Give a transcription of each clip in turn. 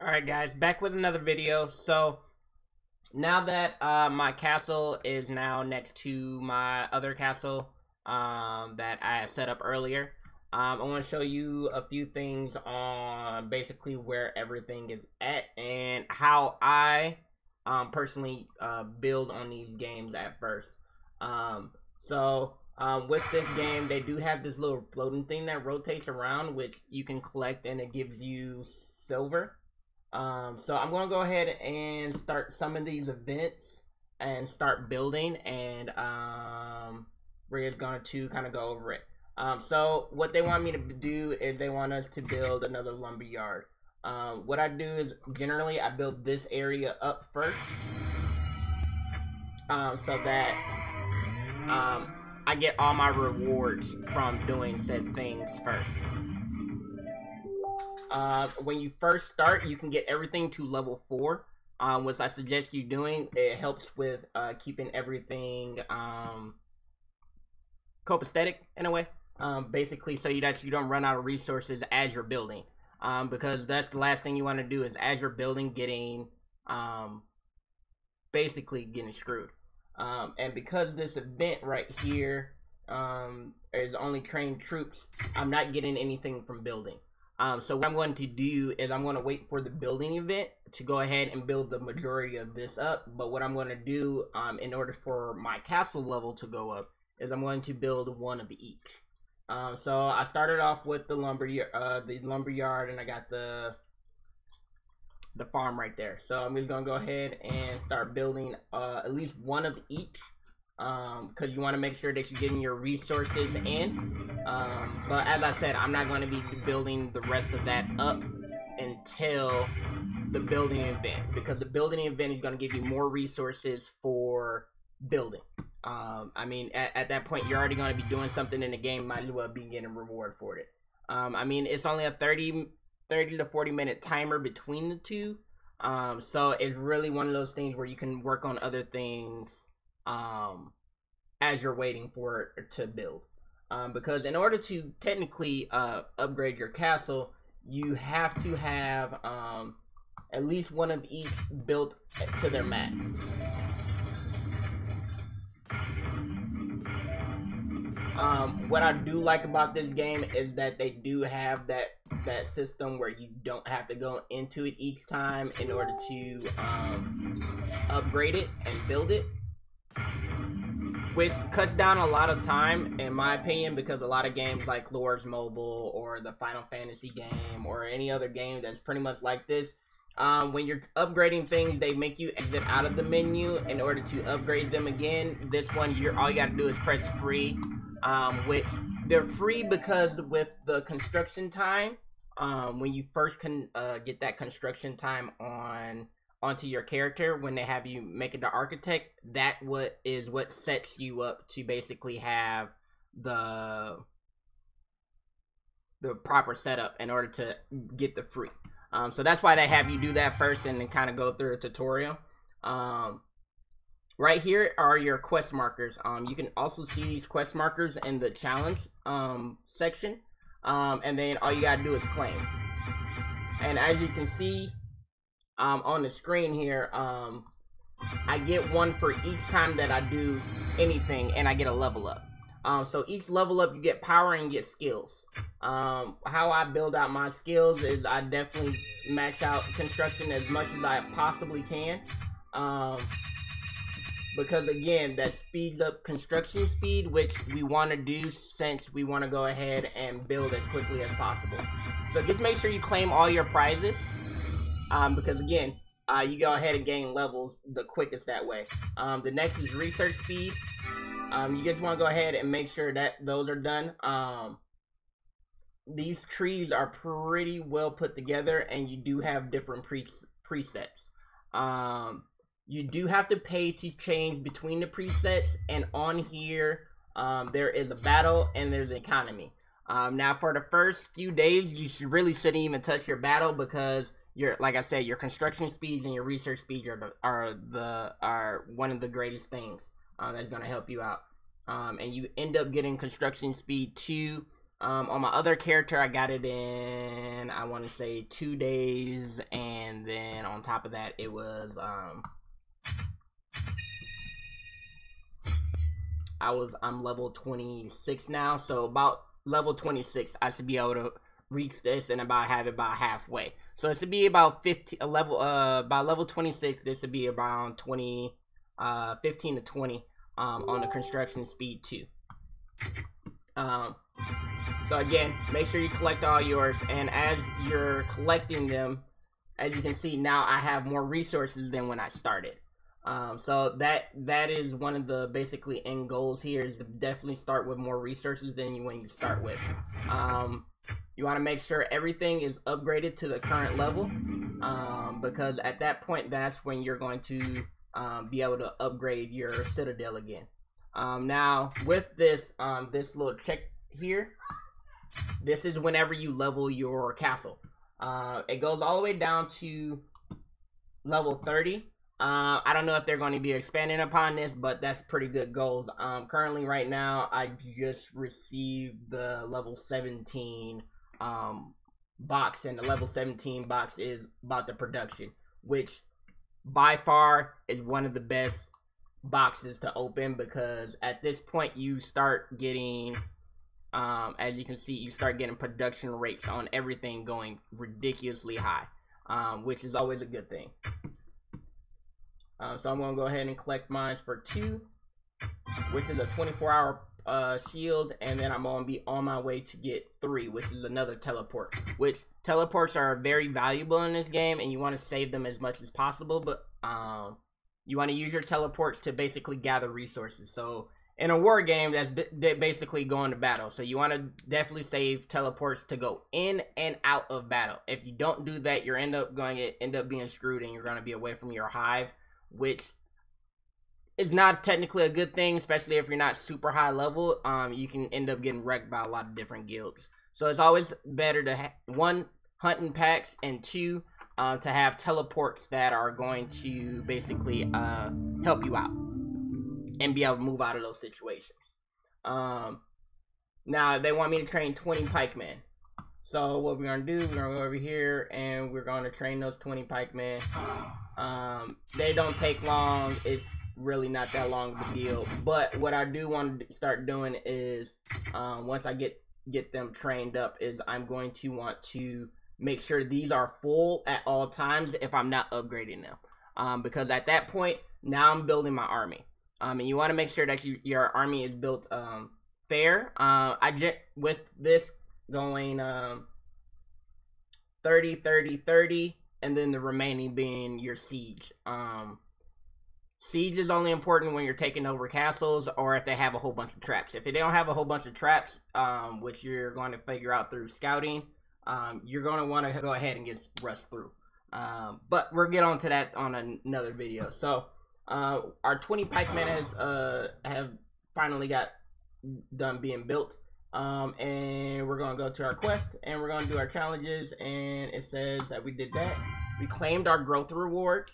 Alright guys, back with another video. So now that my castle is now next to my other castle that I set up earlier, I want to show you a few things on basically where everything is at and how I personally build on these games at first. With this game, they do have this little floating thing that rotates around, which you can collect, and it gives you silver. So I'm going to go ahead and start some of these events and start building, and Rhea's going to kind of go over it. So what they want me to do is they want us to build another lumber yard. What I do is generally I build this area up first, so that I get all my rewards from doing said things first. When you first start, you can get everything to level 4, which I suggest you doing. It helps with keeping everything copacetic in a way. Basically so that you don't run out of resources as you're building, because that's the last thing you want to do is as you're building getting basically getting screwed. And because this event right here is only trained troops, I'm not getting anything from building. So what I'm going to do is I'm going to wait for the building event to go ahead and build the majority of this up. But what I'm going to do in order for my castle level to go up is I'm going to build one of each. So I started off with the lumber yard, and I got the farm right there. So I'm just gonna go ahead and start building at least one of each, because you want to make sure that you're getting your resources in. But as I said, I'm not going to be building the rest of that up until the building event, because the building event is going to give you more resources for building. I mean, at that point, you're already going to be doing something in the game, might as well be getting reward for it. I mean, it's only a 30 to 40 minute timer between the two, so it's really one of those things where you can work on other things as you're waiting for it to build, because in order to technically upgrade your castle, you have to have at least one of each built to their max. What I do like about this game is that they do have that system where you don't have to go into it each time in order to upgrade it and build it, which cuts down a lot of time in my opinion, because a lot of games like Lords Mobile or the Final Fantasy game or any other game that's pretty much like this, when you're upgrading things, they make you exit out of the menu in order to upgrade them again. This one, all you gotta do is press free. Which they're free because with the construction time, when you first can get that construction time onto your character, when they have you make it the architect, that is what sets you up to basically have the proper setup in order to get the free. So that's why they have you do that first and then kind of go through a tutorial. Right here are your quest markers. You can also see these quest markers in the challenge section, and then all you gotta do is claim. And as you can see on the screen here, I get one for each time that I do anything, and I get a level up. So each level up, you get power and get skills. How I build out my skills is I definitely max out construction as much as I possibly can. Because again, that speeds up construction speed, which we want to do since we want to go ahead and build as quickly as possible. So just make sure you claim all your prizes, because again, you go ahead and gain levels the quickest that way. The next is research speed. You just want to go ahead and make sure that those are done. These trees are pretty well put together, and you do have different presets. You do have to pay to change between the presets, and on here there is a battle and there's an economy. Now for the first few days you really shouldn't even touch your battle, because like I said, your construction speeds and your research speeds are one of the greatest things that's going to help you out. And you end up getting construction speed 2 On my other character, I got it in, I want to say, 2 days, and then on top of that, it was, I'm level 26 now, so about level 26, I should be able to reach this and about have it about halfway. So it should be about by level 26, this would be around 15 to 20, on the construction speed too. So again, make sure you collect all yours, and as you're collecting them, as you can see now, I have more resources than when I started. So that is one of the basically end goals here, is to definitely start with more resources than you when you start with. You want to make sure everything is upgraded to the current level, because at that point, that's when you're going to be able to upgrade your citadel again. Now with this, this little check here, this is whenever you level your castle. It goes all the way down to level 30. I don't know if they're going to be expanding upon this, but that's pretty good goals. Currently right now, I just received the level 17 box, and the level 17 box is about the production, which by far is one of the best boxes to open, because at this point you start getting, as you can see, you start getting production rates on everything going ridiculously high, which is always a good thing. So I'm gonna go ahead and collect mines for 2, which is a 24-hour shield, and then I'm gonna be on my way to get 3, which is another teleport. Which teleports are very valuable in this game, and you want to save them as much as possible. But you want to use your teleports to basically gather resources. So in a war game, that's basically going to battle. So you want to definitely save teleports to go in and out of battle. If you don't do that, you're end up being screwed, and you're going to be away from your hive, which is not technically a good thing, especially if you're not super high level. You can end up getting wrecked by a lot of different guilds. So it's always better to one, hunt in packs, and 2, to have teleports that are going to basically help you out and be able to move out of those situations. Now they want me to train 20 pikemen. So what we're gonna do, we're gonna go over here and we're gonna train those 20 pikemen. They don't take long. It's really not that long of a deal. But what I do want to start doing is, once I get them trained up, is I'm going to want to make sure these are full at all times if I'm not upgrading them. Because at that point, now I'm building my army. And you want to make sure that your army is built fair. With this going 30, 30, 30, and then the remaining being your siege. Siege is only important when you're taking over castles or if they have a whole bunch of traps. If they don't have a whole bunch of traps, which you're going to figure out through scouting, you're going to want to go ahead and get rushed through. But we'll get on to that on another video. So our 20 pikemen have finally got done being built. And we're going to go to our quest, and we're going to do our challenges. And it says that we did that. We claimed our growth rewards,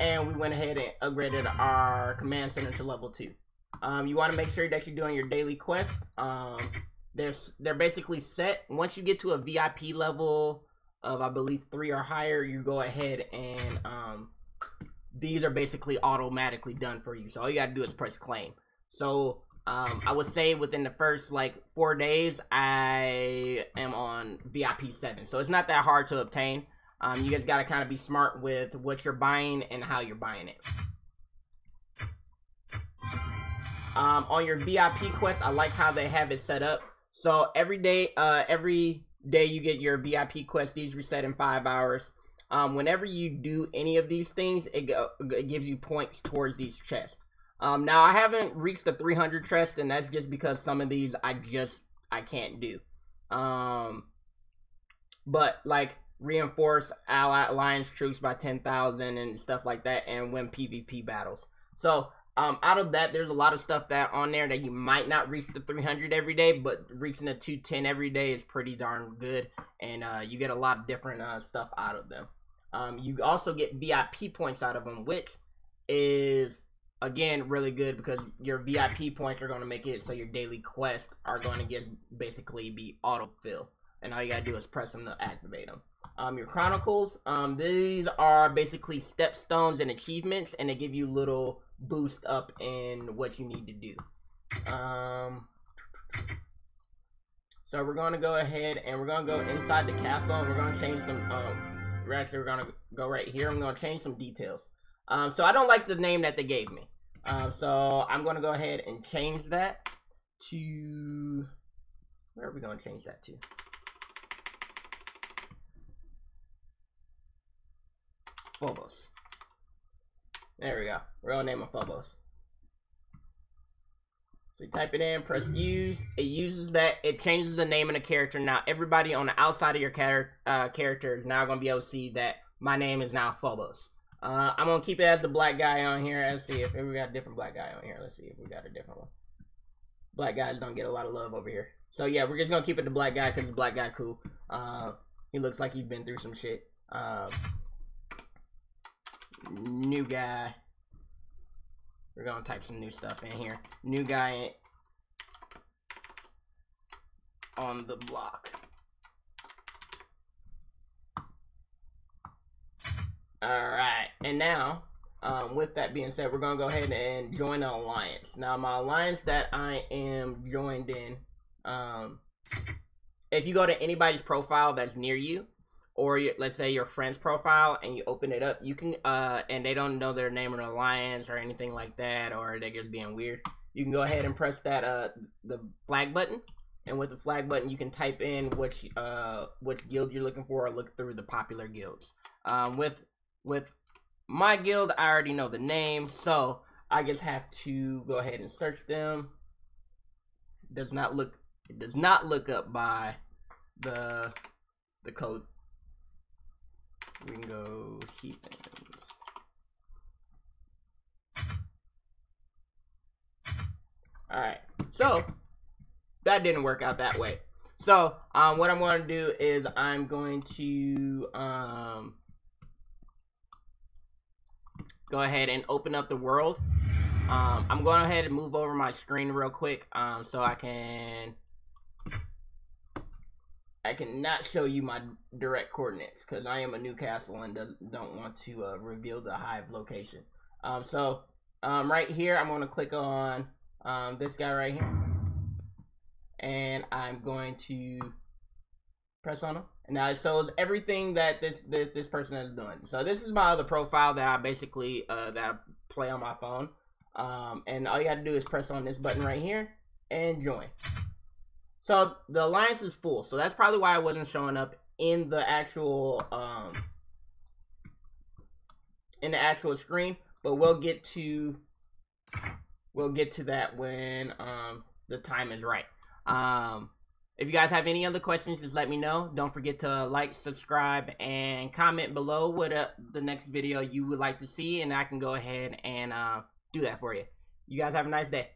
and we went ahead and upgraded our command center to level 2. You want to make sure that you're doing your daily quest. They're basically set. Once you get to a VIP level of, I believe, 3 or higher, you go ahead and these are basically automatically done for you. So all you gotta do is press claim. So I would say within the first like 4 days, I am on VIP 7. So it's not that hard to obtain. You guys gotta kind of be smart with what you're buying and how you're buying it. On your VIP quest, I like how they have it set up. So every day you get your VIP quest. These reset in 5 hours. Whenever you do any of these things, it gives you points towards these chests. Now I haven't reached the 300 chest, and that's just because some of these I can't do. But like reinforce ally alliance troops by 10,000 and stuff like that, and win PvP battles. So out of that, there's a lot of stuff that on there that you might not reach the 300 every day, but reaching the 210 every day is pretty darn good, and you get a lot of different stuff out of them. You also get VIP points out of them, which is again, really good because your VIP points are going to make it so your daily quests are going to get basically be autofill. And all you gotta do is press them to activate them. Your chronicles, these are basically stepstones and achievements, and they give you little boost up in what you need to do. So we're gonna go ahead and we're gonna go inside the castle, and we're gonna change some. We're gonna go right here. I'm gonna change some details. So I don't like the name that they gave me. So I'm gonna go ahead and change that to. Where are we gonna change that to? Phobos. There we go. Real name of Phobos. So you type it in, press use. It uses that. It changes the name and the character. Now everybody on the outside of your character is now gonna be able to see that my name is now Phobos. I'm gonna keep it as the black guy on here. Let's see if we got a different black guy on here. Let's see if we got a different one. Black guys don't get a lot of love over here. So yeah, we're just gonna keep it the black guy because the black guy cool. He looks like he's been through some shit. New guy. We're gonna type some new stuff in here. New guy on the block. Alright, and now with that being said, we're gonna go ahead and join an alliance. Now my alliance that I am joined in, if you go to anybody's profile that's near you, or let's say your friend's profile, and you open it up, you can and they don't know their name or an alliance or anything like that, or they're just being weird, you can go ahead and press that the flag button, and with the flag button you can type in which guild you're looking for, or look through the popular guilds. With my guild, I already know the name, so I just have to go ahead and search them. It does not look up by the code. We can go heathens. Alright, so that didn't work out that way. So what I'm going to do is I'm going to go ahead and open up the world. I'm going ahead and move over my screen real quick so I can not show you my direct coordinates because I am a Newcastle and don't want to reveal the hive location. Right here, I'm going to click on this guy right here. And I'm going to press on him. And now it shows everything that this person is doing. So this is my other profile that I basically that I play on my phone. And all you got to do is press on this button right here and join. So the alliance is full, so that's probably why I wasn't showing up in the actual screen. But we'll get to that when the time is right. If you guys have any other questions, just let me know. Don't forget to like, subscribe, and comment below what the next video you would like to see, and I can go ahead and do that for you. You guys have a nice day.